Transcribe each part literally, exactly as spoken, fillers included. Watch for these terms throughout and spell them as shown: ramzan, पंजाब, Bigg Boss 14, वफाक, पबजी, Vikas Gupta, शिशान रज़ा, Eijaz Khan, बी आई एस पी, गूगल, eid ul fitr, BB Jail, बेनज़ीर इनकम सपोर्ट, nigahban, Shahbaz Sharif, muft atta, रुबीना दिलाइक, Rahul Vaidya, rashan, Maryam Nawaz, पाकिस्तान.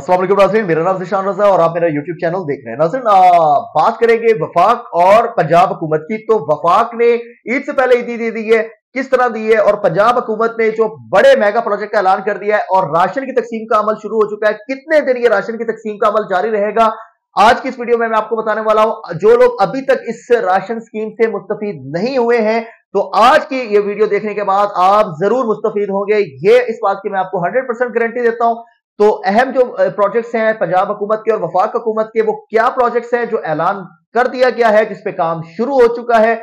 अस्सलाम वालेकुम नाज़रीन, मेरा नाम शिशान रज़ा और आप मेरा यूट्यूब चैनल देख रहे हैं। नाज़रीन बात करेंगे वफाक और पंजाब हुकूमत की। तो वफाक ने ईद से पहले ईदी दे दी है, किस तरह दी है, और पंजाब हुकूमत ने जो बड़े मेगा प्रोजेक्ट का ऐलान कर दिया है और राशन की तकसीम का अमल शुरू हो चुका है। कितने दिन ये राशन की तकसीम का अमल जारी रहेगा, आज की इस वीडियो में मैं आपको बताने वाला हूं। जो लोग अभी तक इस राशन स्कीम से मुस्तफीद नहीं हुए हैं तो आज की ये वीडियो देखने के बाद आप जरूर मुस्तफीद होंगे, ये इस बात की मैं आपको हंड्रेड परसेंट गारंटी देता हूं। तो अहम जो प्रोजेक्ट्स हैं पंजाब हुकूमत के और वफाक हुकूमत के, वो क्या प्रोजेक्ट्स हैं जो ऐलान कर दिया गया है, जिसपे काम शुरू हो चुका है,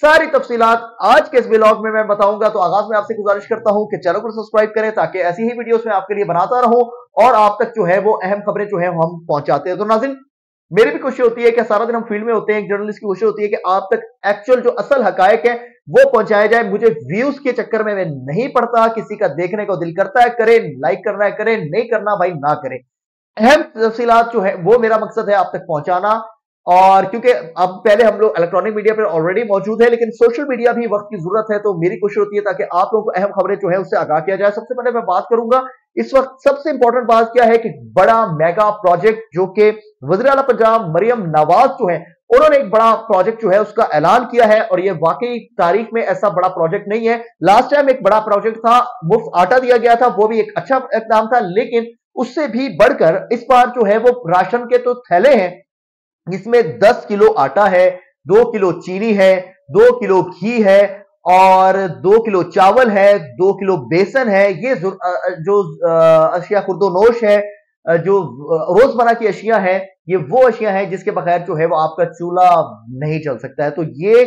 सारी तफसीलात आज के इस ब्लॉग में मैं बताऊंगा। तो आगाज में आपसे गुजारिश करता हूं कि चैनल को सब्सक्राइब करें ताकि ऐसी ही वीडियोस में आपके लिए बनाता रहूं और आप तक जो है वो अहम खबरें जो है हम पहुंचाते हैं। तो नाज़रीन मेरी भी खुशी होती है कि सारा दिन हम फील्ड में होते हैं, एक जर्नलिस्ट की खुशी होती है कि आप तक एक्चुअल जो असल हकायक है वो पहुंचाया जाए। मुझे व्यूज के चक्कर में मैं नहीं पड़ता, किसी का देखने को दिल करता है करें, लाइक करना है करें, नहीं करना भाई ना करें। अहम तफसीलात जो है वो मेरा मकसद है आप तक पहुंचाना। और क्योंकि अब पहले हम लोग इलेक्ट्रॉनिक मीडिया पर ऑलरेडी मौजूद है, लेकिन सोशल मीडिया भी वक्त की जरूरत है, तो मेरी कोशिश होती है ताकि आप लोगों को अहम खबरें जो है उससे आगाह किया जाए। सबसे पहले मैं बात करूंगा इस वक्त सबसे इंपॉर्टेंट बात क्या है कि बड़ा मेगा प्रोजेक्ट जो कि वज़ीर आला पंजाब मरियम नवाज जो है उन्होंने एक बड़ा प्रोजेक्ट जो है उसका ऐलान किया है। और ये वाकई तारीख में ऐसा बड़ा प्रोजेक्ट नहीं है। लास्ट टाइम एक बड़ा प्रोजेक्ट था, मुफ्त आटा दिया गया था, वो भी एक अच्छा इकदाम था, लेकिन उससे भी बढ़कर इस बार जो है वो राशन के तो थैले हैं जिसमें दस किलो आटा है, दो किलो चीनी है, दो किलो घी है और दो किलो चावल है, दो किलो बेसन है। ये जो अशिया खुर्दोनोश है, जो रोजमर्रा की अशिया है, ये वो अशिया है जिसके बगैर जो है वो आपका चूल्हा नहीं चल सकता है। तो ये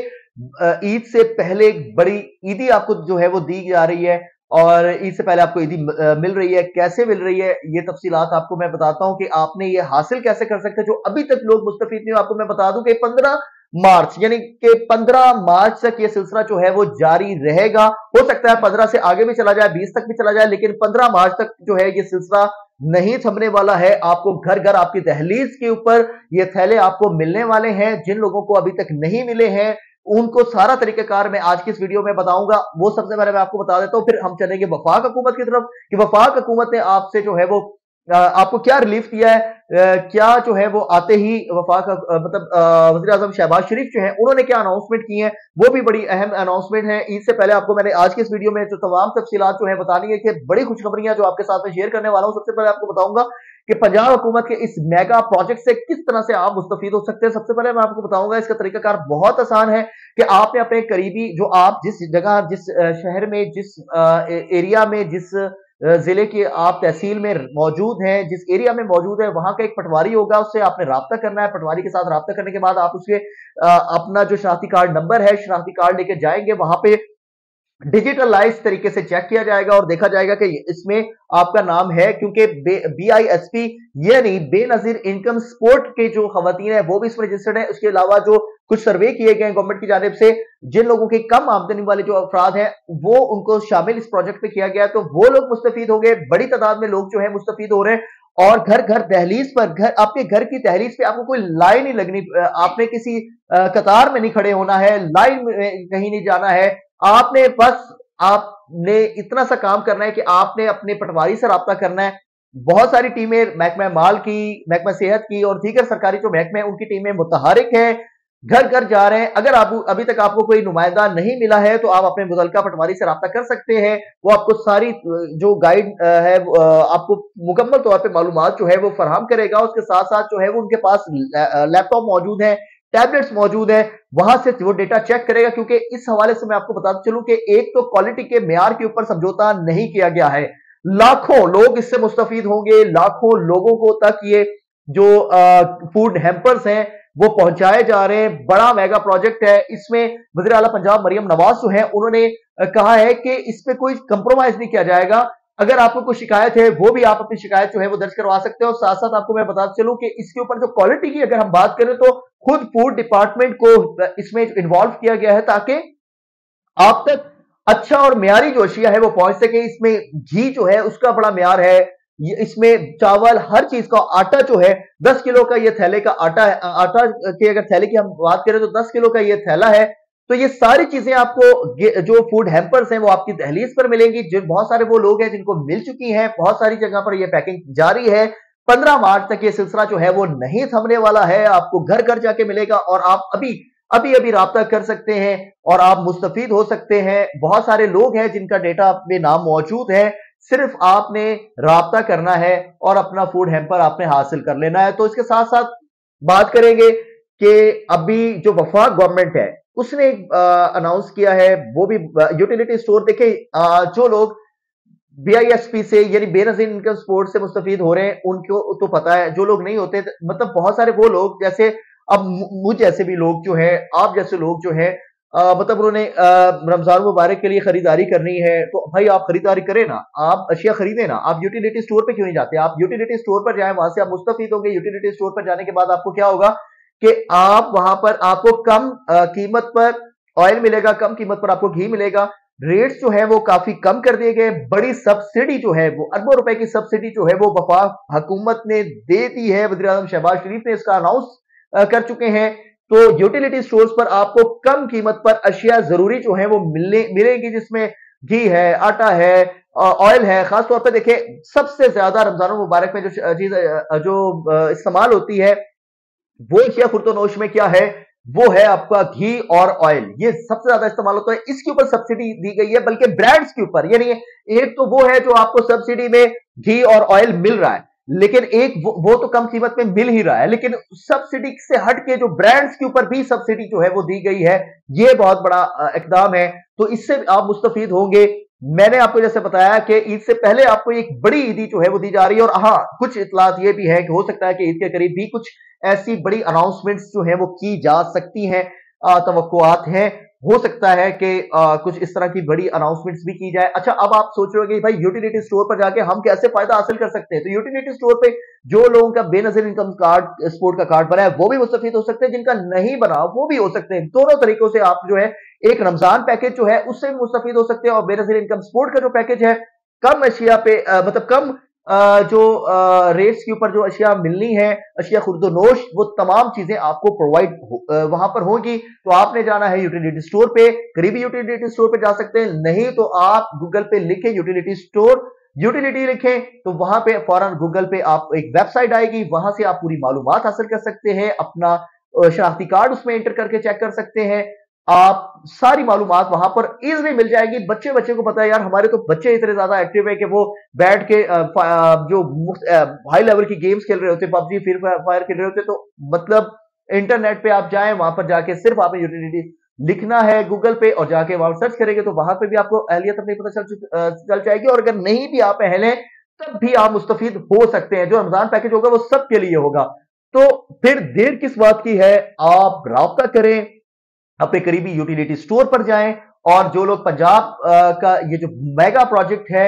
ईद से पहले एक बड़ी ईदी आपको जो है वो दी जा रही है और ईद से पहले आपको ईदी मिल रही है। कैसे मिल रही है ये तफसीलात आपको मैं बताता हूँ कि आपने ये हासिल कैसे कर सकते हैं। जो अभी तक लोग मुस्तफीद नहीं हो, आपको मैं बता दूं कि पंद्रह मार्च यानी कि पंद्रह मार्च तक ये सिलसिला जो है वो जारी रहेगा। हो सकता है पंद्रह से आगे भी चला जाए, बीस तक भी चला जाए, लेकिन पंद्रह मार्च तक जो है ये सिलसिला नहीं थमने वाला है। आपको घर घर आपकी दहलीज के ऊपर ये थैले आपको मिलने वाले हैं। जिन लोगों को अभी तक नहीं मिले हैं उनको सारा तरीकेकार मैं आज की इस वीडियो में बताऊंगा। वो सबसे पहले मैं आपको बता देता हूँ, फिर हम चलेंगे वफाक हुकूमत की तरफ कि वफाक हुकूमत ने आपसे जो है वो आपको क्या रिलीफ दिया है, क्या जो है वो आते ही वफाक मतलब वज़ीर आज़म शहबाज शरीफ जो है उन्होंने क्या अनाउंसमेंट की है, वो भी बड़ी अहम अनाउंसमेंट है। ईद से पहले आपको मैंने आज के इस वीडियो में जो तमाम तफसीलात जो है बतानी है कि बड़ी खुशखबरियां जो आपके साथ में शेयर करने वाला हूँ। सबसे पहले आपको बताऊंगा कि पंजाब हुकूमत के इस मेगा प्रोजेक्ट से किस तरह से आप मुस्तफीद हो सकते हैं। सबसे पहले मैं आपको बताऊंगा इसका तरीकाकार बहुत आसान है कि आपने अपने करीबी जो आप जिस जगह जिस शहर में जिस एरिया में जिस जिले की आप तहसील में मौजूद हैं, जिस एरिया में मौजूद है, वहां का एक पटवारी होगा, उससे आपने राब्ता करना है। पटवारी के साथ राब्ता करने के बाद आप उसके अपना जो शनाख्ती कार्ड नंबर है शनाख्ती कार्ड लेके जाएंगे, वहां पे डिजिटलाइज तरीके से चेक किया जाएगा और देखा जाएगा कि इसमें आपका नाम है। क्योंकि बी आई एस पी यानी बेनज़ीर इनकम सपोर्ट के जो खवातीन है वो भी इसमें रजिस्टर्ड है। उसके अलावा जो कुछ सर्वे किए गए गवर्नमेंट की जानिब से, जिन लोगों के कम आमदनी वाले जो अफराद हैं वो उनको शामिल इस प्रोजेक्ट में किया गया है। तो वो लोग मुस्तफीद हो गए, बड़ी तादाद में लोग जो है मुस्तफीद हो रहे हैं। और घर घर दहलीज पर घर आपके घर की दहलीज पे आपको कोई लाइन नहीं लगनी, आपने किसी कतार में नहीं खड़े होना है, लाइन में कहीं नहीं जाना है। आपने बस आपने इतना सा काम करना है कि आपने अपने पटवारी से रब्ता करना है। बहुत सारी टीमें महकमा माल की, महकमा सेहत की और दीगर सरकारी जो महकमे हैं उनकी टीमें मुतहरिक है, घर घर जा रहे हैं। अगर आप अभी तक आपको कोई नुमाइंदा नहीं मिला है तो आप अपने मुतल्लिका पटवारी से रब्ता कर सकते हैं, वो आपको सारी जो गाइड है आपको मुकम्मल तौर पे मालूमात जो है वो फराहम करेगा। उसके साथ साथ जो है वो उनके पास लैपटॉप मौजूद है, टैबलेट्स मौजूद है, वहां से वो डेटा चेक करेगा। क्योंकि इस हवाले से मैं आपको बताता चलूं कि एक तो क्वालिटी के मेयार के ऊपर समझौता नहीं किया गया है। लाखों लोग इससे मुस्तफीद होंगे, लाखों लोगों को तक ये जो फूड हैम्पर्स हैं वो पहुंचाए जा रहे हैं। बड़ा मेगा प्रोजेक्ट है, इसमें वज़ीर आला पंजाब मरियम नवाज जो है उन्होंने कहा है कि इस पर कोई कंप्रोमाइज नहीं किया जाएगा। अगर आपको कोई शिकायत है वो भी आप अपनी शिकायत जो है वो दर्ज करवा सकते हो। साथ साथ आपको मैं बता चलूं कि इसके ऊपर जो क्वालिटी की अगर हम बात करें तो खुद फूड डिपार्टमेंट को इसमें इन्वॉल्व किया गया है ताकि आप तक अच्छा और म्यारी जो अशिया है वो पहुंच सके। इसमें घी जो है उसका बड़ा म्यार है, इसमें चावल, हर चीज का आटा जो है दस किलो का ये थैले का आटा है। आटा के अगर थैले की हम बात करें तो दस किलो का ये थैला है। तो ये सारी चीजें आपको जो फूड हैम्पर्स हैं वो आपकी दहलीज पर मिलेंगी। जो बहुत सारे वो लोग हैं जिनको मिल चुकी हैं, बहुत सारी जगह पर ये पैकिंग जारी है। पंद्रह मार्च तक ये सिलसिला जो है वो नहीं थमने वाला है। आपको घर घर जाके मिलेगा और आप अभी अभी अभी राब्ता कर सकते हैं और आप मुस्तफीद हो सकते हैं। बहुत सारे लोग हैं जिनका डेटा में नाम मौजूद है, सिर्फ आपने राब्ता करना है और अपना फूड हैम्पर आपने हासिल कर लेना है। तो इसके साथ साथ बात करेंगे कि अभी जो वफाक गवर्नमेंट है उसने अनाउंस किया है, वो भी यूटिलिटी स्टोर। देखे आ, जो लोग बी आई एस पी से यानी बेनजीर इनकम सपोर्ट से मुस्तफीद हो रहे हैं उनको तो पता है, जो लोग नहीं होते मतलब बहुत सारे वो लोग जैसे अब मुझ जैसे भी लोग जो है, आप जैसे लोग जो है आ, मतलब उन्होंने रमजान मुबारक के लिए खरीदारी करनी है, तो भाई आप खरीदारी करें ना, आप अशिया खरीदे ना। आप यूटिलिटी स्टोर पे क्यों नहीं जाते? आप यूटिलिटी स्टोर पर जाए, वहां से आप मुस्तफीद होंगे। यूटिलिटी स्टोर पर जाने के बाद आपको क्या होगा कि आप वहां पर आपको कम आ, कीमत पर ऑयल मिलेगा, कम कीमत पर आपको घी मिलेगा। रेट्स जो है वो काफी कम कर दिए गए। बड़ी सब्सिडी जो है वो अरबों रुपए की सब्सिडी जो है वो वफाक हुकूमत ने दे दी है। वज़ीर आज़म शहबाज शरीफ ने इसका अनाउंस कर चुके हैं। तो यूटिलिटी स्टोर्स पर आपको कम कीमत पर अशिया जरूरी जो है वो मिलने मिलेगी, जिसमें घी है, आटा है, ऑयल है। खासतौर पर देखिये सबसे ज्यादा रमजान मुबारक में जो चीज जो इस्तेमाल होती है वो अशिया खुर्दोनोश में क्या है, वो है आपका घी और ऑयल। ये सबसे ज्यादा इस्तेमाल होता है, इसके ऊपर सब्सिडी दी गई है, बल्कि ब्रांड्स के ऊपर। यानी एक तो वो है जो आपको सब्सिडी में घी और ऑयल मिल रहा है, लेकिन एक वो, वो तो कम कीमत में मिल ही रहा है, लेकिन सब्सिडी से हट के जो ब्रांड्स के ऊपर भी सब्सिडी जो है वो दी गई है। ये बहुत बड़ा इकदाम है, तो इससे आप मुस्तफीद होंगे। मैंने आपको जैसे बताया कि ईद से पहले आपको एक बड़ी ईदी जो है वो दी जा रही है। और हाँ, कुछ इतलात ये भी है कि हो सकता है कि ईद के करीब भी कुछ ऐसी बड़ी अनाउंसमेंट्स जो है वो की जा सकती हैं, तवक्कुआत हैं। हो सकता है कि आ, कुछ इस तरह की बड़ी अनाउंसमेंट्स भी की जाए। अच्छा, अब आप सोच रहे हो कि भाई यूटिलिटी स्टोर पर जाके हम कैसे फायदा हासिल कर सकते हैं। तो यूटिलिटी स्टोर पे जो लोगों का बेनजीर इनकम कार्ड सपोर्ट का कार्ड बना है वो भी मुस्तफीद हो सकते हैं, जिनका नहीं बना वो भी हो सकते हैं। दोनों तरीकों से आप जो है एक रमजान पैकेज जो है उससे भी मुस्तफीद हो सकते हैं, और बेनजीर इनकम सपोर्ट का जो पैकेज है कम अशिया पे आ, मतलब कम आ, जो आ, रेट्स के ऊपर जो अशिया मिलनी है, अशिया खुर्दोनोश, वो तमाम चीजें आपको प्रोवाइड वहां पर होगी। तो आपने जाना है यूटिलिटी स्टोर पे, करीबी यूटिलिटी स्टोर पे जा सकते हैं। नहीं तो आप गूगल पे लिखें यूटिलिटी स्टोर, यूटिलिटी लिखें तो वहां पे फौरन गूगल पे आप एक वेबसाइट आएगी, वहां से आप पूरी मालूमात हासिल कर सकते हैं। अपना शनाख्ती कार्ड उसमें एंटर करके चेक कर सकते हैं। आप सारी मालूमात वहां पर इजली मिल जाएगी। बच्चे बच्चे को पता है यार, हमारे तो बच्चे इतने ज्यादा एक्टिव है कि वो बैठ के जो हाई लेवल की गेम्स खेल रहे होते, पबजी फ्री फायर खेल रहे होते। तो मतलब इंटरनेट पे आप जाएं, वहां पर जाके सिर्फ आपने यूटिलिटी लिखना है गूगल पे और जाके वहां सर्च करेंगे तो वहां पे भी आपको अहलियत अपनी पता चल चल जाएगी। और अगर नहीं भी आप अहल हैं तब भी आप मुस्तफीद हो सकते हैं। जो रमजान पैकेज होगा वो सबके लिए होगा। तो फिर देर किस बात की है, आप राब्ता करें, अपने करीबी यूटिलिटी स्टोर पर जाएं। और जो लोग पंजाब का ये जो मेगा प्रोजेक्ट है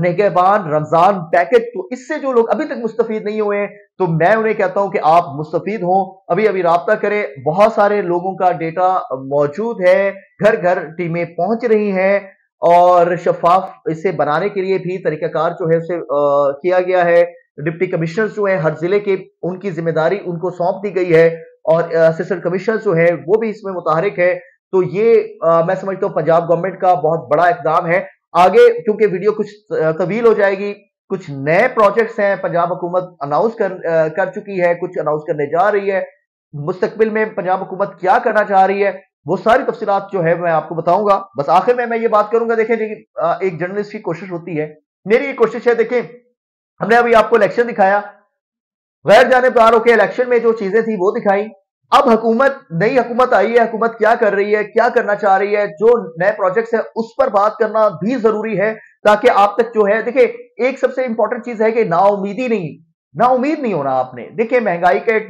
निगहबान रमजान पैकेज, तो इससे जो लोग अभी तक मुस्तफीद नहीं हुए हैं तो मैं उन्हें कहता हूं कि आप मुस्तफीद हों, अभी अभी राब्ता करें। बहुत सारे लोगों का डेटा मौजूद है, घर घर टीमें पहुंच रही हैं और शफाफ इसे बनाने के लिए भी तरीकाकार जो है उसे किया गया है। डिप्टी कमिश्नर जो है हर जिले के, उनकी जिम्मेदारी उनको सौंप दी गई है और असिस्टेंट कमिश्नर जो है वो भी इसमें मुतहरक है। तो ये आ, मैं समझता हूँ पंजाब गवर्नमेंट का बहुत बड़ा इकदाम है। आगे क्योंकि वीडियो कुछ तवील हो जाएगी, कुछ नए प्रोजेक्ट्स हैं पंजाब हुकूमत अनाउंस कर आ, कर चुकी है, कुछ अनाउंस करने जा रही है। मुस्तकबिल में पंजाब हुकूमत क्या करना चाह रही है वो सारी तफसीलात जो है मैं आपको बताऊंगा। बस आखिर में मैं ये बात करूंगा, देखें जी एक जर्नलिस्ट की कोशिश होती है, मेरी ये कोशिश है। देखें हमने अभी आपको इलेक्शन दिखाया, गैर जानेबदार होकर इलेक्शन में जो चीजें थी वो दिखाई। अब हुकूमत, नई हुकूमत आई है, हुकूमत क्या कर रही है, क्या करना चाह रही है, जो नए प्रोजेक्ट्स हैं उस पर बात करना भी जरूरी है ताकि आप तक जो है, देखिए एक सबसे इंपॉर्टेंट चीज है कि नाउमीदी नहीं नाउमीद नहीं होना आपने। देखिए महंगाई का एक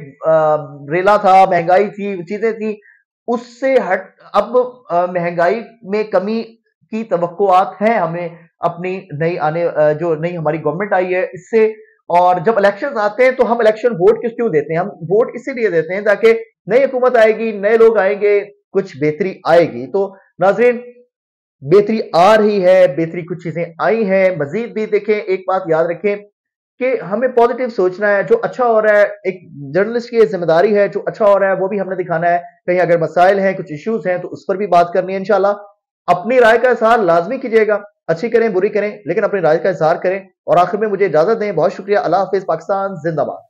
रेला था, महंगाई थी, चीजें थी, उससे हट अब महंगाई में कमी की तवक्कोआत है हमें अपनी नई आने जो नई हमारी गवर्नमेंट आई है इससे। और जब इलेक्शन आते हैं तो हम इलेक्शन वोट किस क्यों देते हैं, हम वोट इसीलिए देते हैं ताकि नई हुकूमत आएगी, नए लोग आएंगे, कुछ बेहतरी आएगी। तो नाजरीन बेहतरी आ रही है, बेहतरी कुछ चीजें आई हैं, मजीद भी देखें। एक बात याद रखें कि हमें पॉजिटिव सोचना है, जो अच्छा हो रहा है एक जर्नलिस्ट की जिम्मेदारी है, जो अच्छा हो रहा है वो भी हमने दिखाना है। कहीं अगर मसाइल हैं, कुछ इश्यूज हैं तो उस पर भी बात करनी है। इंशाल्लाह अपनी राय का इजहार लाजमी कीजिएगा, अच्छी करें बुरी करें लेकिन अपनी राय का इजहार करें। और आखिर में मुझे इजाजत दें। बहुत शुक्रिया। अल्लाह हाफिज। पाकिस्तान जिंदाबाद।